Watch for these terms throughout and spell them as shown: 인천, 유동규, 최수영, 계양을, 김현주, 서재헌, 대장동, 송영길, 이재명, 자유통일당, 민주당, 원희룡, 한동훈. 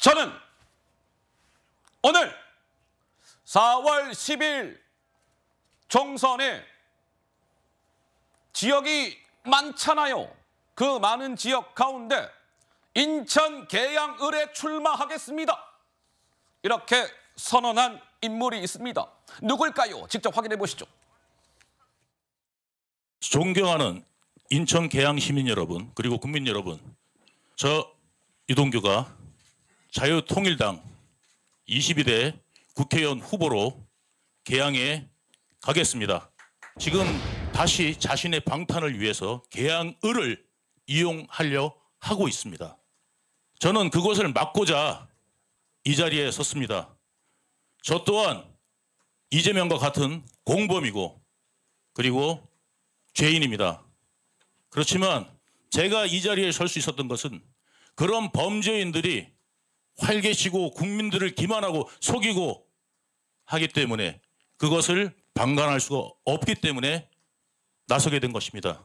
저는 오늘 4월 10일 총선에 지역이 많잖아요. 그 많은 지역 가운데 인천 계양을에 출마하겠습니다. 이렇게 선언한 인물이 있습니다. 누굴까요? 직접 확인해 보시죠. 존경하는 인천 계양 시민 여러분, 그리고 국민 여러분, 저 유동규가 자유통일당 22대 국회의원 후보로 계양에 가겠습니다. 지금 다시 자신의 방탄을 위해서 계양을을 이용하려 하고 있습니다. 저는 그것을 막고자 이 자리에 섰습니다. 저 또한 이재명과 같은 공범이고 그리고 죄인입니다. 그렇지만 제가 이 자리에 설 수 있었던 것은 그런 범죄인들이 활개치고 국민들을 기만하고 속이고 하기 때문에 그것을 방관할 수가 없기 때문에 나서게 된 것입니다.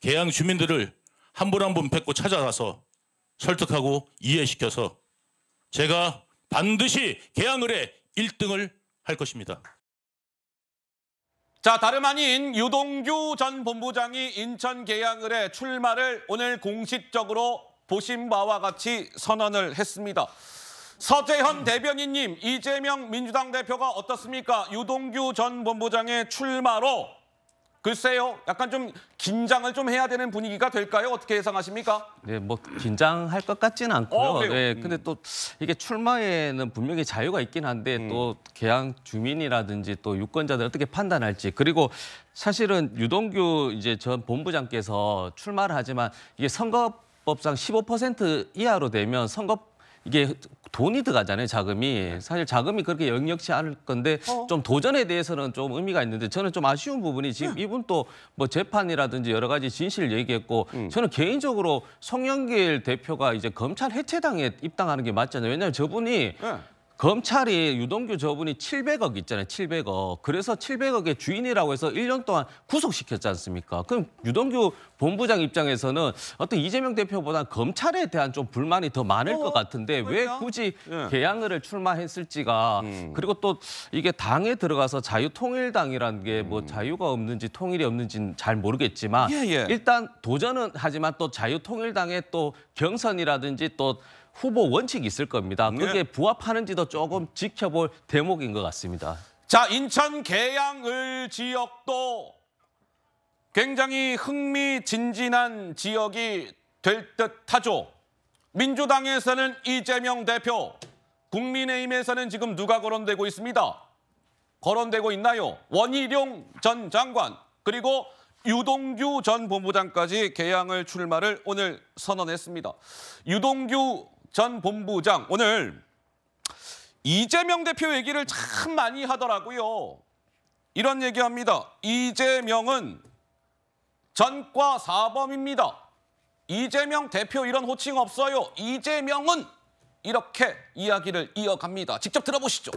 계양 주민들을 한 분 한 분 뵙고 찾아가서 설득하고 이해시켜서 제가 반드시 계양을에 1등을 할 것입니다. 자, 다름 아닌 유동규 전 본부장이 인천 계양을에 출마를 오늘 공식적으로 보신 바와 같이 선언을 했습니다. 서재헌 대변인님, 이재명 민주당 대표가 어떻습니까? 유동규 전 본부장의 출마로 글쎄요, 약간 좀 긴장을 좀 해야 되는 분위기가 될까요? 어떻게 예상하십니까? 네, 뭐 긴장할 것 같지는 않고요. 네, 근데 또 이게 출마에는 분명히 자유가 있긴 한데 또 계양 주민이라든지 또 유권자들 어떻게 판단할지, 그리고 사실은 유동규 이제 전 본부장께서 출마를 하지만 이게 선거법상 15% 이하로 되면 이게 돈이 들어가잖아요, 자금이. 사실 자금이 그렇게 역력치 않을 건데 좀 도전에 대해서는 좀 의미가 있는데 저는 좀 아쉬운 부분이 지금 이분 또 뭐 재판이라든지 여러 가지 진실을 얘기했고 저는 개인적으로 송영길 대표가 이제 검찰 해체당에 입당하는 게 맞잖아요. 왜냐하면 저분이 검찰이 유동규 저분이 700억 있잖아요, 700억. 그래서 700억의 주인이라고 해서 1년 동안 구속시켰지 않습니까? 그럼 유동규 본부장 입장에서는 어떤 이재명 대표보다 검찰에 대한 좀 불만이 더 많을 것 같은데 왜 굳이 계양을을 출마했을지가 그리고 또 이게 당에 들어가서 자유통일당이라는 게 뭐 자유가 없는지 통일이 없는지는 잘 모르겠지만 일단 도전은 하지만 또 자유통일당의 또 경선이라든지 또 후보 원칙이 있을 겁니다. 그게 부합하는지도 조금 지켜볼 대목인 것 같습니다. 자, 인천 계양을 지역도 굉장히 흥미진진한 지역이 될 듯하죠. 민주당에서는 이재명 대표, 국민의힘에서는 지금 누가 거론되고 있습니다? 거론되고 있나요? 원희룡 전 장관, 그리고 유동규 전 본부장까지 계양을 출마를 오늘 선언했습니다. 유동규 전 본부장, 오늘 이재명 대표 얘기를 참 많이 하더라고요. 이런 얘기합니다. 이재명은 전과 사범입니다. 이재명 대표 이런 호칭 없어요. 이재명은 이렇게 이야기를 이어갑니다. 직접 들어보시죠.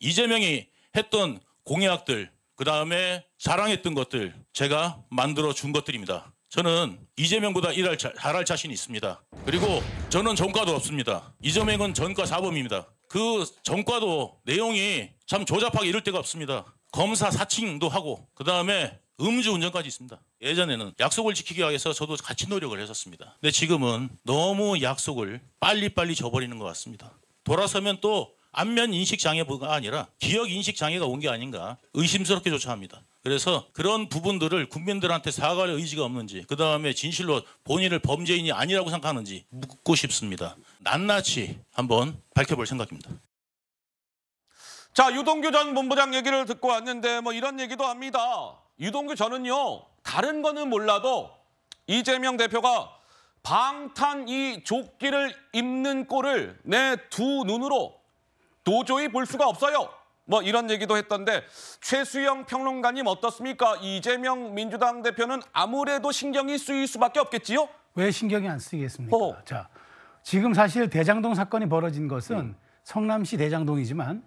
이재명이 했던 공약들, 그다음에 자랑했던 것들 제가 만들어준 것들입니다. 저는 이재명보다 일할 잘할 자신이 있습니다. 그리고 저는 전과도 없습니다. 이재명은 전과 사범입니다. 그 전과도 내용이 참 조잡하게 이럴 데가 없습니다. 검사 사칭도 하고 그다음에 음주운전까지 있습니다. 예전에는 약속을 지키기 위해서 저도 같이 노력을 했었습니다. 근데 지금은 너무 약속을 빨리빨리 저버리는 것 같습니다. 돌아서면 또 안면 인식 장애가 아니라 기억 인식 장애가 온 게 아닌가 의심스럽게조차 합니다. 그래서 그런 부분들을 국민들한테 사과할 의지가 없는지, 그다음에 진실로 본인을 범죄인이 아니라고 생각하는지 묻고 싶습니다. 낱낱이 한번 밝혀볼 생각입니다. 자, 유동규 전 본부장 얘기를 듣고 왔는데 뭐 이런 얘기도 합니다. 유동규 저는요, 다른 거는 몰라도 이재명 대표가 방탄 이 조끼를 입는 꼴을 내 두 눈으로 도저히 볼 수가 없어요. 뭐 이런 얘기도 했던데 최수영 평론가님 어떻습니까? 이재명 민주당 대표는 아무래도 신경이 쓰일 수밖에 없겠지요? 왜 신경이 안 쓰이겠습니까? 자, 지금 사실 대장동 사건이 벌어진 것은 성남시 대장동이지만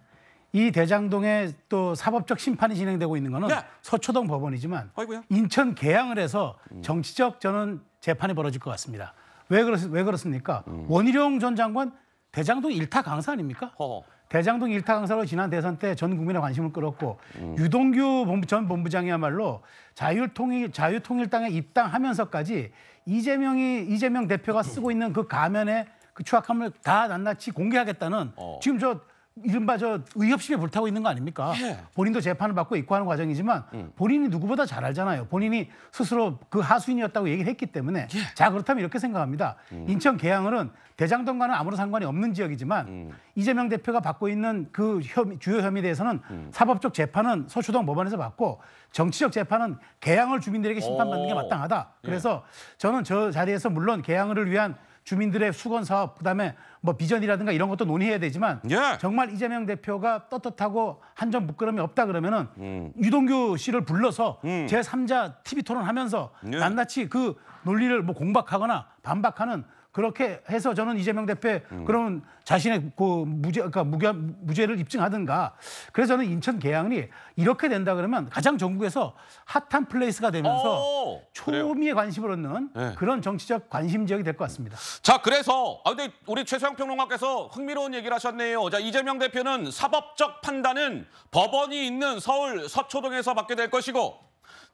이 대장동의 또 사법적 심판이 진행되고 있는 것은 서초동 법원이지만 인천 계양을에서 정치적 저는 재판이 벌어질 것 같습니다. 왜 그렇습니까? 원희룡 전 장관 대장동 1타 강사 아닙니까? 허허. 대장동 1타 강사로 지난 대선 때 전 국민의 관심을 끌었고 유동규 전 본부장이야말로 자유통일당에 입당하면서까지 이재명 대표가 쓰고 있는 그 가면에 그 추악함을 다 낱낱이 공개하겠다는 지금 저 이른바 저 의협심에 불타고 있는 거 아닙니까? 예. 본인도 재판을 받고 있고 하는 과정이지만 본인이 누구보다 잘 알잖아요. 본인이 스스로 그 하수인이었다고 얘기를 했기 때문에 예. 자 그렇다면 이렇게 생각합니다. 인천 계양을은 대장동과는 아무런 상관이 없는 지역이지만 이재명 대표가 받고 있는 그 주요 혐의에 대해서는 사법적 재판은 서초동 법원에서 받고 정치적 재판은 계양을 주민들에게 심판받는 게 마땅하다. 그래서 예. 저는 저 자리에서 물론 계양을 위한 주민들의 수건 사업, 그다음에 뭐 비전이라든가 이런 것도 논의해야 되지만 예. 정말 이재명 대표가 떳떳하고 한 점 부끄럼이 없다 그러면은 유동규 씨를 불러서 제3자 TV 토론하면서 예. 낱낱이 그 논리를 뭐 공박하거나 반박하는 그렇게 해서 저는 이재명 대표의 그런 자신의 그 무죄를 입증하든가. 그래서 저는 인천 계양이 이렇게 된다 그러면 가장 전국에서 핫한 플레이스가 되면서 초미의 관심을 얻는 네. 그런 정치적 관심 지역이 될 것 같습니다. 자, 그래서 근데 우리 최수영 평론가께서 흥미로운 얘기를 하셨네요. 자, 이재명 대표는 사법적 판단은 법원이 있는 서울 서초동에서 받게 될 것이고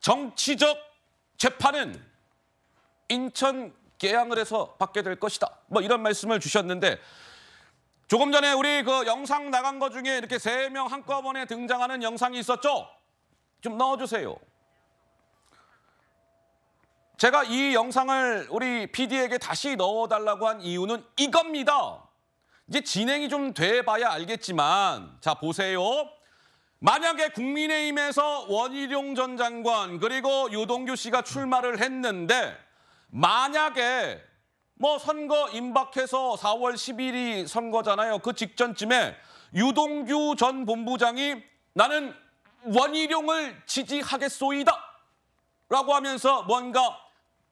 정치적 재판은 인천 계양을 해서 받게 될 것이다. 뭐 이런 말씀을 주셨는데 조금 전에 우리 그 영상 나간 거 중에 이렇게 3명 한꺼번에 등장하는 영상이 있었죠? 좀 넣어주세요. 제가 이 영상을 우리 PD에게 다시 넣어달라고 한 이유는 이겁니다. 이제 진행이 좀 돼봐야 알겠지만 자 보세요. 만약에 국민의힘에서 원희룡 전 장관 그리고 유동규 씨가 출마를 했는데 만약에 뭐 선거 임박해서 4월 10일이 선거잖아요. 그 직전쯤에 유동규 전 본부장이 나는 원희룡을 지지하겠소이다 라고 하면서 뭔가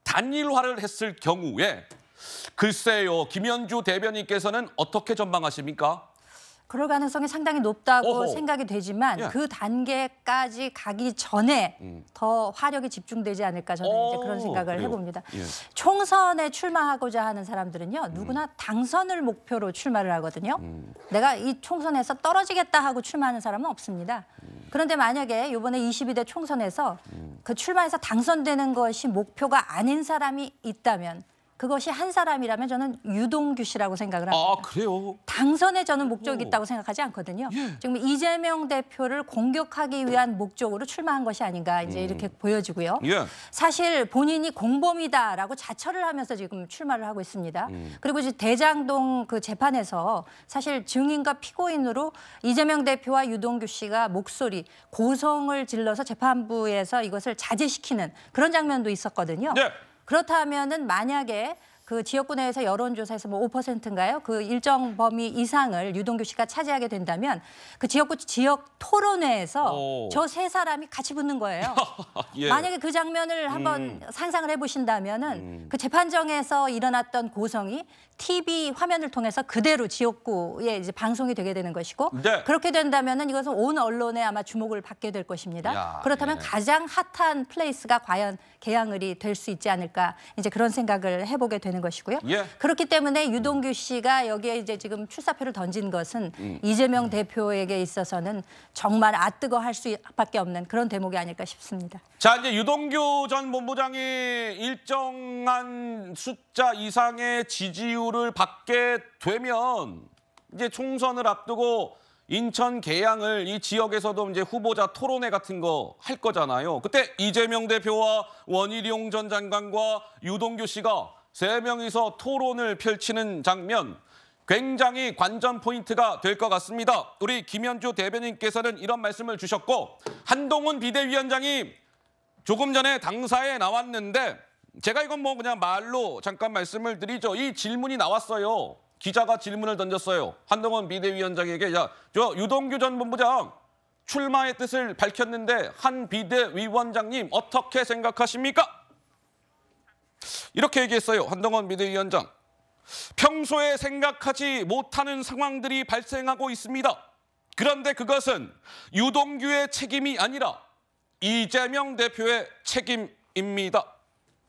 단일화를 했을 경우에 글쎄요. 김현주 대변인께서는 어떻게 전망하십니까? 그럴 가능성이 상당히 높다고 생각이 되지만 예. 그 단계까지 가기 전에 더 화력이 집중되지 않을까 저는 이제 그런 생각을 해봅니다. 예. 총선에 출마하고자 하는 사람들은요. 누구나 당선을 목표로 출마를 하거든요. 내가 이 총선에서 떨어지겠다 하고 출마하는 사람은 없습니다. 그런데 만약에 이번에 22대 총선에서 그 출마해서 당선되는 것이 목표가 아닌 사람이 있다면 그것이 한 사람이라면 저는 유동규 씨라고 생각을 합니다. 아, 그래요? 당선에 저는 목적이 있다고 생각하지 않거든요. 예. 지금 이재명 대표를 공격하기 위한 목적으로 출마한 것이 아닌가 이제 이렇게 보여지고요. 예. 사실 본인이 공범이다라고 자처를 하면서 지금 출마를 하고 있습니다. 그리고 이제 대장동 그 재판에서 사실 증인과 피고인으로 이재명 대표와 유동규 씨가 목소리, 고성을 질러서 재판부에서 이것을 자제시키는 그런 장면도 있었거든요. 예. 그렇다면은 만약에 그 지역구 내에서 여론조사에서 뭐 5%인가요? 그 일정 범위 이상을 유동규 씨가 차지하게 된다면 그 지역구 지역 토론회에서 저 3사람이 같이 붙는 거예요. 예. 만약에 그 장면을 한번 상상을 해보신다면은 그 재판정에서 일어났던 고성이 TV 화면을 통해서 그대로 지역구에 이제 방송이 되게 되는 것이고 네. 그렇게 된다면은 이것은 온 언론에 아마 주목을 받게 될 것입니다. 야, 그렇다면 예. 가장 핫한 플레이스가 과연 계양을이 될 수 있지 않을까 이제 그런 생각을 해보게 되는 것이고요. 예. 그렇기 때문에 유동규 씨가 여기에 이제 지금 출사표를 던진 것은 이재명 대표에게 있어서는 정말 아뜨거할 수밖에 없는 그런 대목이 아닐까 싶습니다. 자, 이제 유동규 전 본부장이 일정한 숫자 이상의 지지율을 받게 되면 이제 총선을 앞두고 인천 계양을 이 지역에서도 이제 후보자 토론회 같은 거 할 거잖아요. 그때 이재명 대표와 원희룡 전 장관과 유동규 씨가 3명이서 토론을 펼치는 장면 굉장히 관전 포인트가 될 것 같습니다. 우리 김현주 대변인께서는 이런 말씀을 주셨고 한동훈 비대위원장이 조금 전에 당사에 나왔는데 제가 이건 뭐 그냥 말로 잠깐 말씀을 드리죠. 이 질문이 나왔어요. 기자가 질문을 던졌어요. 한동훈 비대위원장에게 야, 저 유동규 전 본부장 출마의 뜻을 밝혔는데 한 비대위원장님 어떻게 생각하십니까? 이렇게 얘기했어요. 한동훈 비대위원장. 평소에 생각하지 못하는 상황들이 발생하고 있습니다. 그런데 그것은 유동규의 책임이 아니라 이재명 대표의 책임입니다.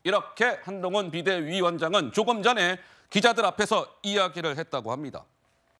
이렇게 한동훈 비대위원장은 조금 전에 기자들 앞에서 이야기를 했다고 합니다.